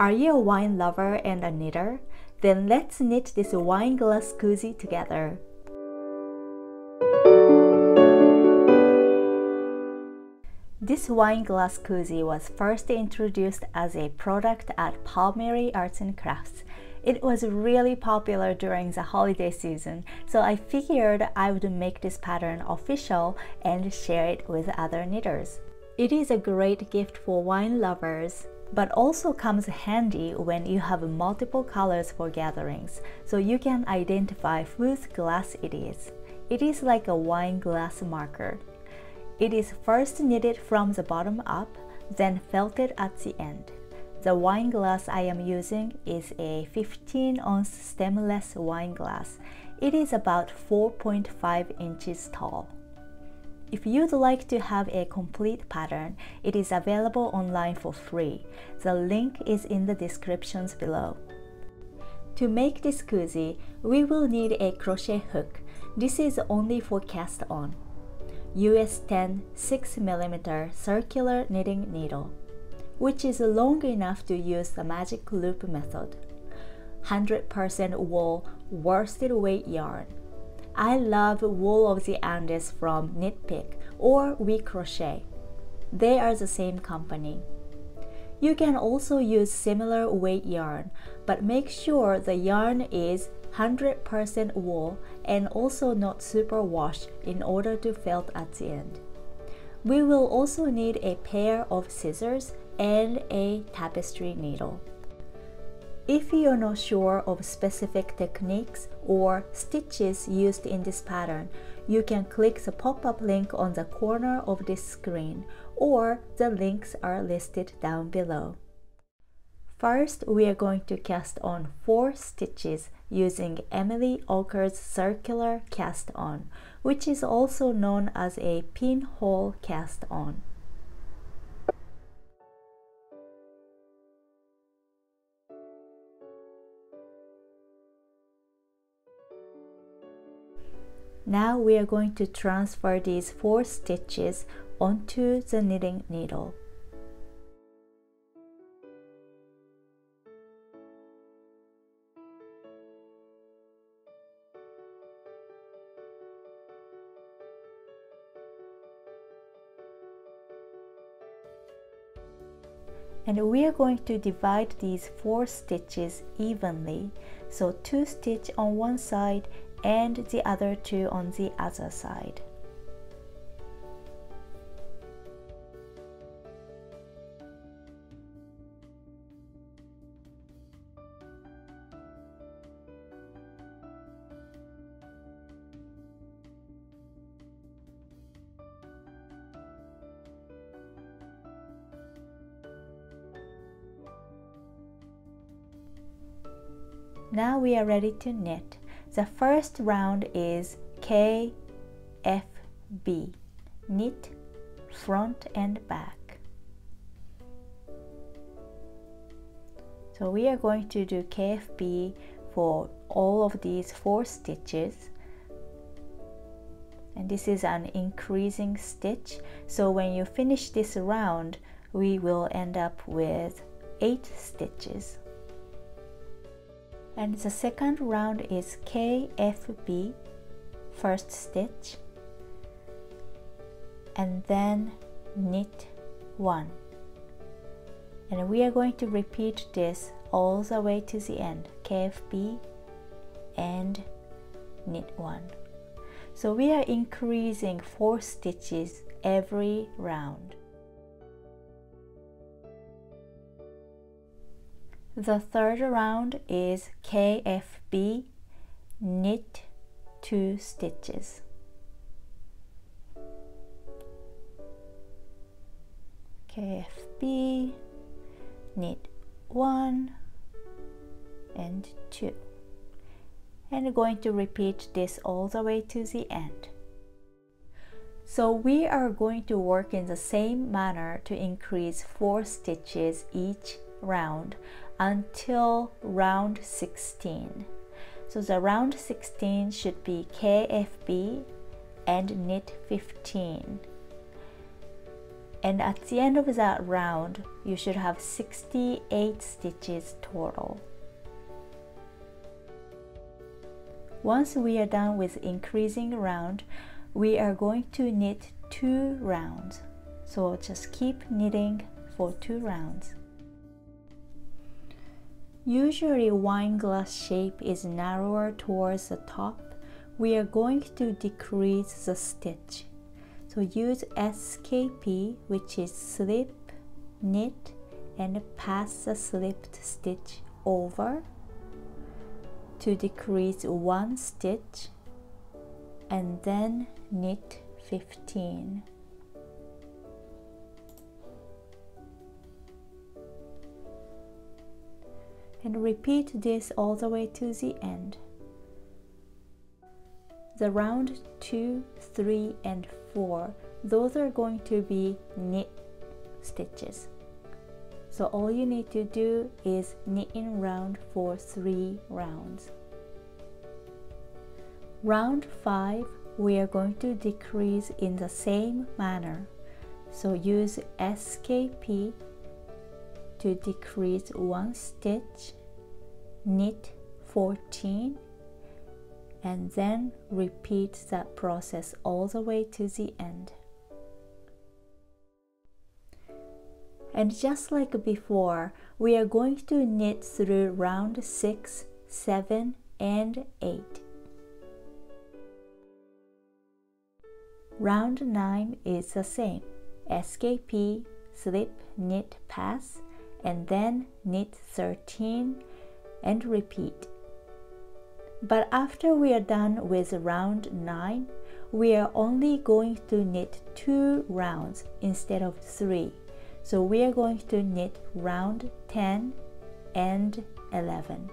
Are you a wine lover and a knitter? Then let's knit this wine glass koozie together. This wine glass koozie was first introduced as a product at Palmeri Arts and Crafts. It was really popular during the holiday season, so I figured I would make this pattern official and share it with other knitters. It is a great gift for wine lovers, but also comes handy when you have multiple colors for gatherings, so you can identify whose glass it is. It is like a wine glass marker. It is first knitted from the bottom up, then felted at the end. The wine glass I am using is a 15-ounce stemless wine glass. It is about 4.5 inches tall. If you'd like to have a complete pattern, it is available online for free. The link is in the descriptions below. To make this koozie, we will need a crochet hook. This is only for cast on. US 10 6mm circular knitting needle, which is long enough to use the magic loop method. 100% wool worsted weight yarn. I love Wool of the Andes from Knitpick or We Crochet. They are the same company. You can also use similar weight yarn, but make sure the yarn is 100% wool and also not superwash in order to felt at the end. We will also need a pair of scissors and a tapestry needle. If you're not sure of specific techniques or stitches used in this pattern, you can click the pop-up link on the corner of this screen, or the links are listed down below. First, we are going to cast on 4 stitches using Emily Ocker's circular cast on, which is also known as a pinhole cast on. Now we are going to transfer these 4 stitches onto the knitting needle. And we are going to divide these 4 stitches evenly, so 2 stitch on one side and the other 2 on the other side. Now we are ready to knit. The first round is KFB, knit front and back. So we are going to do KFB for all of these 4 stitches. And this is an increasing stitch, so when you finish this round, we will end up with 8 stitches. And the second round is KFB, first stitch, and then knit 1. And we are going to repeat this all the way to the end, KFB and knit 1. So we are increasing 4 stitches every round. The third round is KFB, knit 2 stitches. KFB, knit 1 and 2. And going to repeat this all the way to the end. So we are going to work in the same manner to increase 4 stitches each round until round 16. So the round 16 should be KFB and knit 15. and at the end of that round you should have 68 stitches total. Once we are done with increasing round, we are going to knit 2 rounds, so just keep knitting for 2 rounds. Usually wineglass shape is narrower towards the top. We are going to decrease the stitch, so use SKP, which is slip, knit, and pass the slipped stitch over to decrease 1 stitch, and then knit 15. And repeat this all the way to the end. The round 2, 3, and 4, those are going to be knit stitches. So all you need to do is knit in round for 3 rounds. Round 5, we are going to decrease in the same manner. So use SKP to decrease 1 stitch, knit 14, and then repeat that process all the way to the end. And just like before, we are going to knit through round 6, 7, and 8. Round 9 is the same. SKP, slip, knit, pass, and then knit 13 and repeat. But after we are done with round 9, we are only going to knit 2 rounds instead of 3. So we are going to knit round 10 and 11.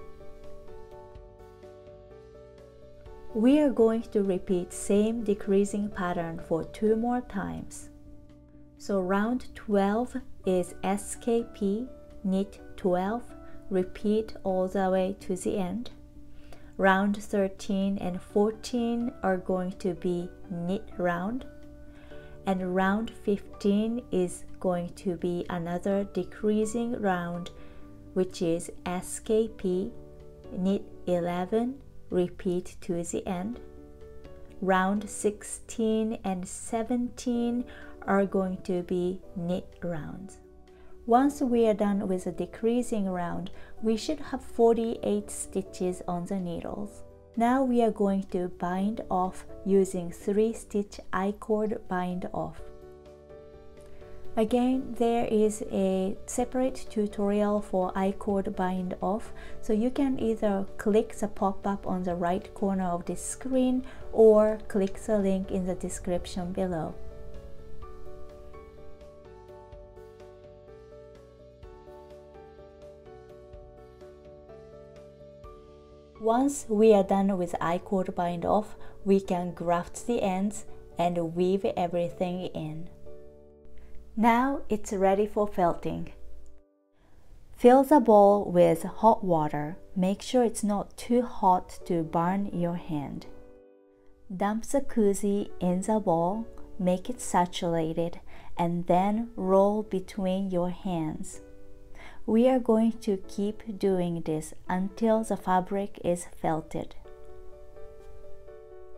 We are going to repeat same decreasing pattern for 2 more times. So round 12 is SKP, knit 12, repeat all the way to the end. Round 13 and 14 are going to be knit round, and round 15 is going to be another decreasing round, which is SKP, knit 11, repeat to the end. Round 16 and 17 are going to be knit rounds. Once we are done with the decreasing round, we should have 48 stitches on the needles. Now we are going to bind off using 3-stitch I-cord bind off. Again, there is a separate tutorial for I-cord bind off, so you can either click the pop-up on the right corner of this screen or click the link in the description below. Once we are done with I-cord bind off, we can graft the ends and weave everything in. Now it's ready for felting. Fill the bowl with hot water. Make sure it's not too hot to burn your hand. Dump the koozie in the bowl, make it saturated, and then roll between your hands. We are going to keep doing this until the fabric is felted.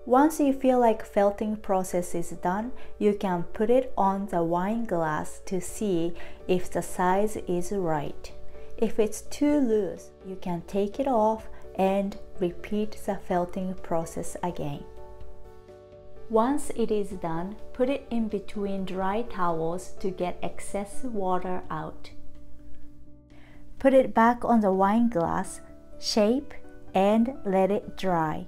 Once you feel like felting process is done, you can put it on the wine glass to see if the size is right. If it's too loose, you can take it off and repeat the felting process again. Once it is done, put it in between dry towels to get excess water out. Put it back on the wine glass, shape, and let it dry.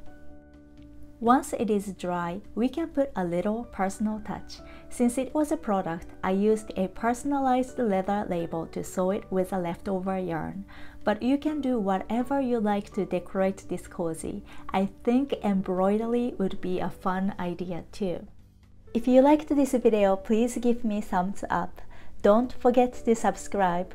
Once it is dry, we can put a little personal touch. Since it was a product, I used a personalized leather label to sew it with a leftover yarn. But you can do whatever you like to decorate this cozy. I think embroidery would be a fun idea too. If you liked this video, please give me thumbs up. Don't forget to subscribe.